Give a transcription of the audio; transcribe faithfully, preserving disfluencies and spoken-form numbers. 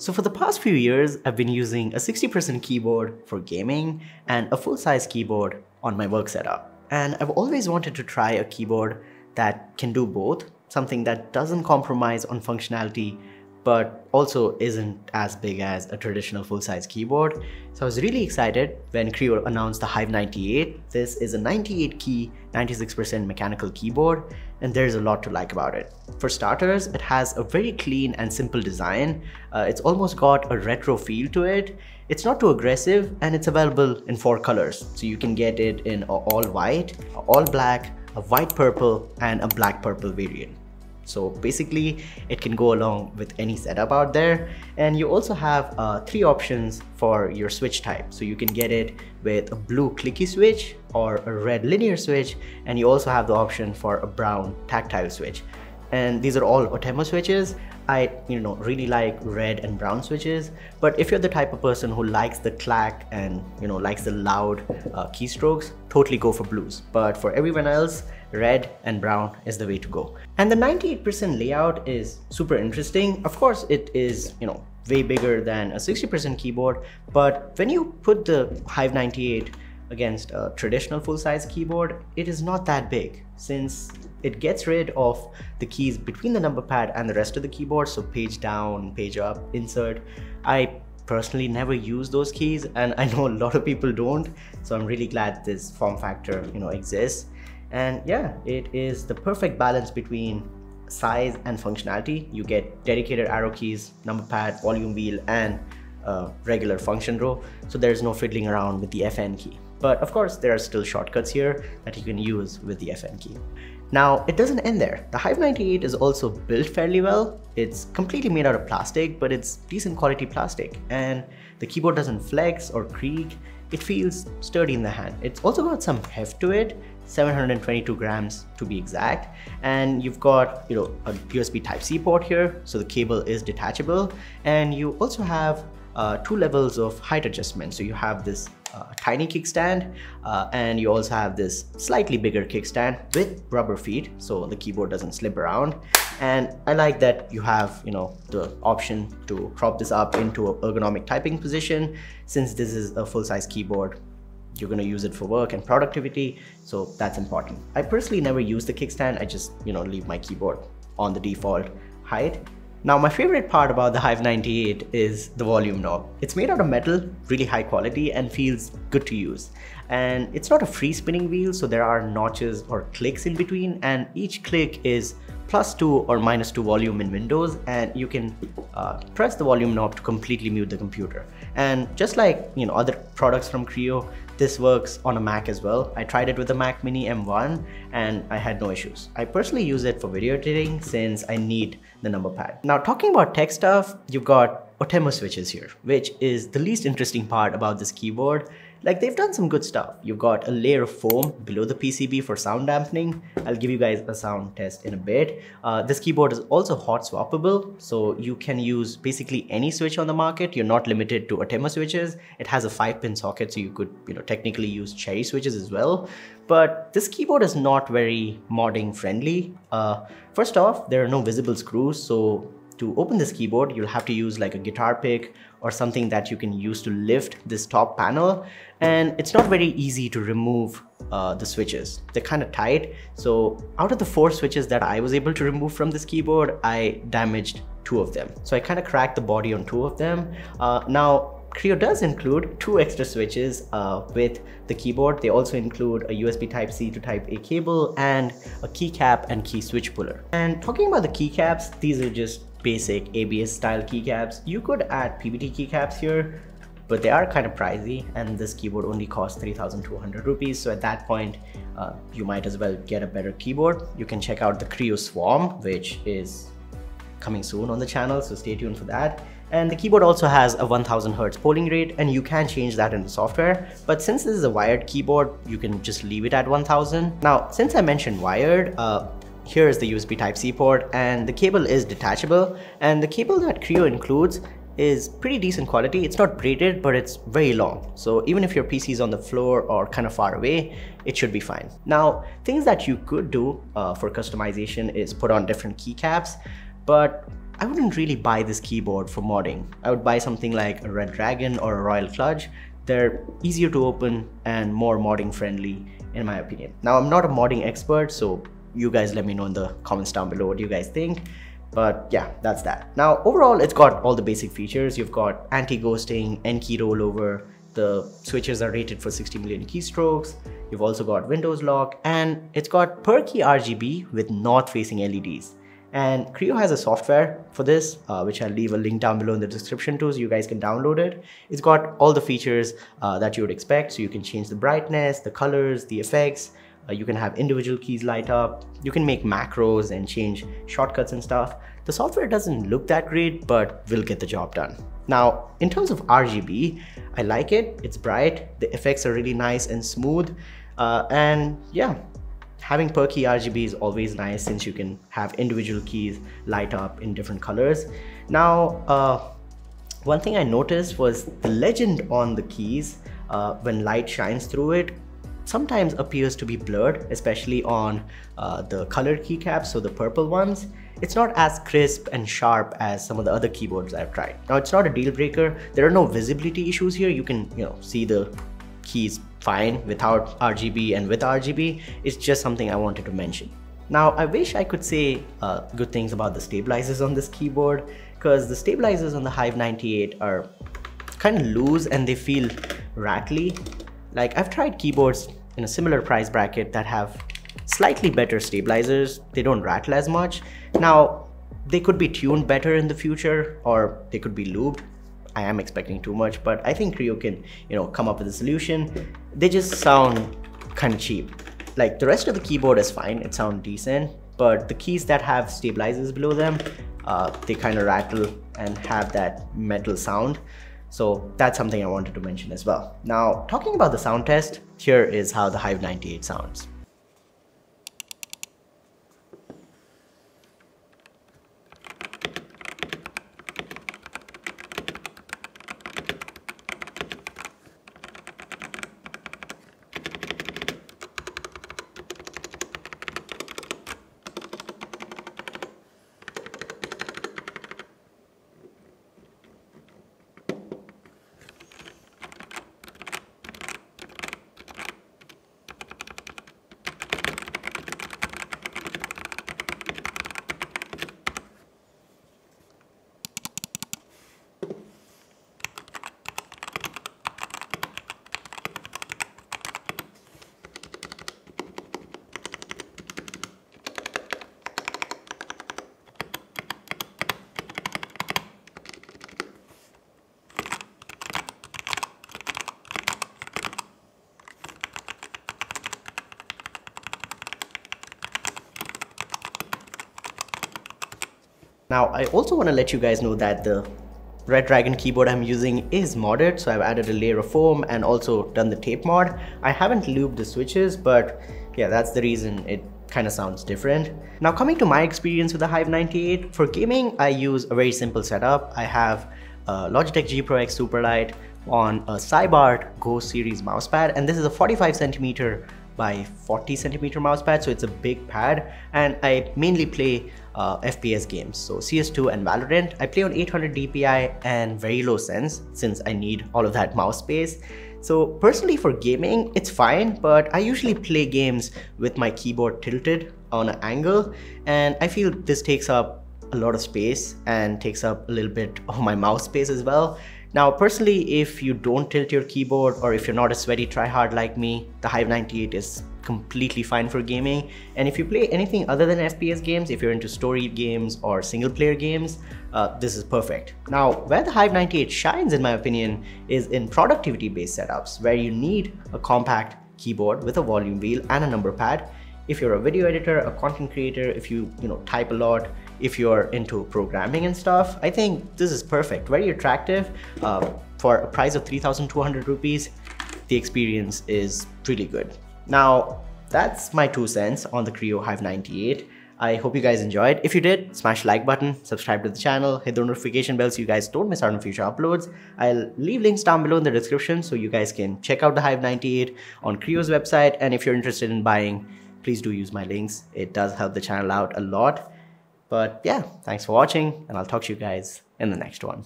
So for the past few years, I've been using a sixty percent keyboard for gaming and a full-size keyboard on my work setup. And I've always wanted to try a keyboard that can do both, something that doesn't compromise on functionality but also isn't as big as a traditional full-size keyboard. So I was really excited when Kreo announced the Hive ninety-eight. This is a ninety-eight key, ninety-six percent mechanical keyboard, and there's a lot to like about it. For starters, it has a very clean and simple design. Uh, it's almost got a retro feel to it. It's not too aggressive, and it's available in four colors. So you can get it in all white, all black, a white purple, and a black purple variant. So basically, it can go along with any setup out there. And you also have uh, three options for your switch type. So you can get it with a blue clicky switch or a red linear switch. And you also have the option for a brown tactile switch. And these are all Outemu switches. I you know, really like red and brown switches. But if you're the type of person who likes the clack and you know likes the loud uh, keystrokes, totally go for blues. But for everyone else, red and brown is the way to go. And the ninety-eight percent layout is super interesting. Of course, it is you know way bigger than a sixty percent keyboard. But when you put the Hive ninety-eight against a traditional full-size keyboard, it is not that big, since it gets rid of the keys between the number pad and the rest of the keyboard. So page down, page up, insert. I personally never use those keys, and I know a lot of people don't. So I'm really glad this form factor you know exists. And yeah, it is the perfect balance between size and functionality. You get dedicated arrow keys, number pad, volume wheel, and a regular function row. So there's no fiddling around with the F N key. But of course, there are still shortcuts here that you can use with the F N key. Now, it doesn't end there. The Hive ninety-eight is also built fairly well. It's completely made out of plastic, but it's decent quality plastic. And the keyboard doesn't flex or creak. It feels sturdy in the hand. It's also got some heft to it, seven hundred twenty-two grams to be exact. And you've got you know, a U S B Type C port here, so the cable is detachable. And you also have uh, two levels of height adjustment. So you have this Uh, tiny kickstand uh, and you also have this slightly bigger kickstand with rubber feet, so the keyboard doesn't slip around. And I like that you have you know the option to prop this up into an ergonomic typing position. Since this is a full-size keyboard, you're going to use it for work and productivity, so that's important. I personally never use the kickstand. I just you know leave my keyboard on the default height. Now, my favorite part about the Hive ninety-eight is the volume knob. It's made out of metal, really high quality, and feels good to use. And it's not a free spinning wheel, so there are notches or clicks in between, and each click is plus two or minus two volume in Windows, and you can uh, press the volume knob to completely mute the computer. And just like you know other products from Kreo, this works on a Mac as well. I tried it with the Mac Mini M one and I had no issues. I personally use it for video editing since I need the number pad. Now, talking about tech stuff, you've got Outemu switches here, which is the least interesting part about this keyboard. Like, they've done some good stuff. You've got a layer of foam below the P C B for sound dampening. I'll give you guys a sound test in a bit. Uh, this keyboard is also hot swappable, so you can use basically any switch on the market. You're not limited to Outemu switches. It has a five pin socket, so you could you know technically use cherry switches as well. But this keyboard is not very modding friendly. Uh, first off, there are no visible screws, so to open this keyboard, you'll have to use like a guitar pick or something that you can use to lift this top panel. And it's not very easy to remove uh, the switches. They're kind of tight. So out of the four switches that I was able to remove from this keyboard, I damaged two of them. So I kind of cracked the body on two of them. Uh, now, Kreo does include two extra switches uh, with the keyboard. They also include a U S B Type C to Type A cable and a keycap and key switch puller. And talking about the keycaps, these are just basic A B S style keycaps. You could add P B T keycaps here, but they are kind of pricey, and this keyboard only costs three thousand two hundred rupees. So at that point, uh, you might as well get a better keyboard. You can check out the Kreo Swarm, which is coming soon on the channel, so stay tuned for that. And the keyboard also has a one thousand hertz polling rate, and you can change that in the software. But since this is a wired keyboard, you can just leave it at one thousand. Now, since I mentioned wired, uh, here is the U S B Type C port, and the cable is detachable. And the cable that Kreo includes is pretty decent quality. It's not braided, but it's very long. So even if your P C is on the floor or kind of far away, it should be fine. Now, things that you could do uh, for customization is put on different keycaps, but I wouldn't really buy this keyboard for modding. I would buy something like a Redragon or a Royal Kludge. They're easier to open and more modding friendly in my opinion. Now I'm not a modding expert, so you guys let me know in the comments down below what you guys think. But yeah, that's that. Now overall it's got all the basic features. You've got anti-ghosting, N key rollover, the switches are rated for sixty million keystrokes. You've also got Windows lock, and it's got per-key R G B with north-facing L E Ds. And Kreo has a software for this, uh, which I'll leave a link down below in the description too, so you guys can download it. It's got all the features uh, that you would expect, so you can change the brightness, the colors, the effects. Uh, you can have individual keys light up. You can make macros and change shortcuts and stuff. The software doesn't look that great, but will get the job done. Now, in terms of R G B, I like it. It's bright. The effects are really nice and smooth. Uh, and yeah, having per key R G B is always nice since you can have individual keys light up in different colors. Now, uh, one thing I noticed was the legend on the keys, uh, when light shines through it, sometimes appears to be blurred, especially on uh, the colored keycaps, so the purple ones. It's not as crisp and sharp as some of the other keyboards I've tried. Now, it's not a deal breaker. There are no visibility issues here. You can, you know, see the keys fine without R G B and with R G B. It's just something I wanted to mention. Now, I wish I could say uh, good things about the stabilizers on this keyboard, because the stabilizers on the Hive ninety-eight are kind of loose and they feel rattly. Like, I've tried keyboards in a similar price bracket that have slightly better stabilizers. They don't rattle as much. Now, they could be tuned better in the future, or they could be lubed. I am expecting too much, but I think Kreo can, you know, come up with a solution. They just sound kind of cheap. Like, the rest of the keyboard is fine, it sounds decent, but the keys that have stabilizers below them, uh, they kind of rattle and have that metal sound. So that's something I wanted to mention as well. Now, talking about the sound test, here is how the Hive ninety-eight sounds. Now, I also want to let you guys know that the Redragon keyboard I'm using is modded, so I've added a layer of foam and also done the tape mod. I haven't lubed the switches, but yeah, that's the reason it kind of sounds different. Now, coming to my experience with the Hive ninety-eight, for gaming, I use a very simple setup. I have a Logitech G Pro X Superlight on a Cybart Go series mousepad, and this is a forty-five centimeter by forty centimeter mouse pad, so it's a big pad, and I mainly play uh, F P S games, so C S two and Valorant. I play on eight hundred D P I and very low sense since I need all of that mouse space. So personally for gaming, it's fine, but I usually play games with my keyboard tilted on an angle, and I feel this takes up a lot of space and takes up a little bit of my mouse space as well. Now, personally, if you don't tilt your keyboard or if you're not a sweaty tryhard like me, the Hive ninety-eight is completely fine for gaming. And if you play anything other than F P S games, if you're into story games or single player games, uh, this is perfect. Now, where the Hive ninety-eight shines, in my opinion, is in productivity based setups where you need a compact keyboard with a volume wheel and a number pad. If you're a video editor, a content creator, if you, you know, type a lot, if you're into programming and stuff, I think this is perfect. Very attractive. Uh, for a price of three thousand two hundred rupees, the experience is really good. Now, that's my two cents on the Kreo Hive ninety-eight. I hope you guys enjoyed. If you did, smash the like button, subscribe to the channel, hit the notification bell so you guys don't miss out on future uploads. I'll leave links down below in the description so you guys can check out the Hive ninety-eight on Kreo's website. And if you're interested in buying, please do use my links. It does help the channel out a lot. But yeah, thanks for watching, and I'll talk to you guys in the next one.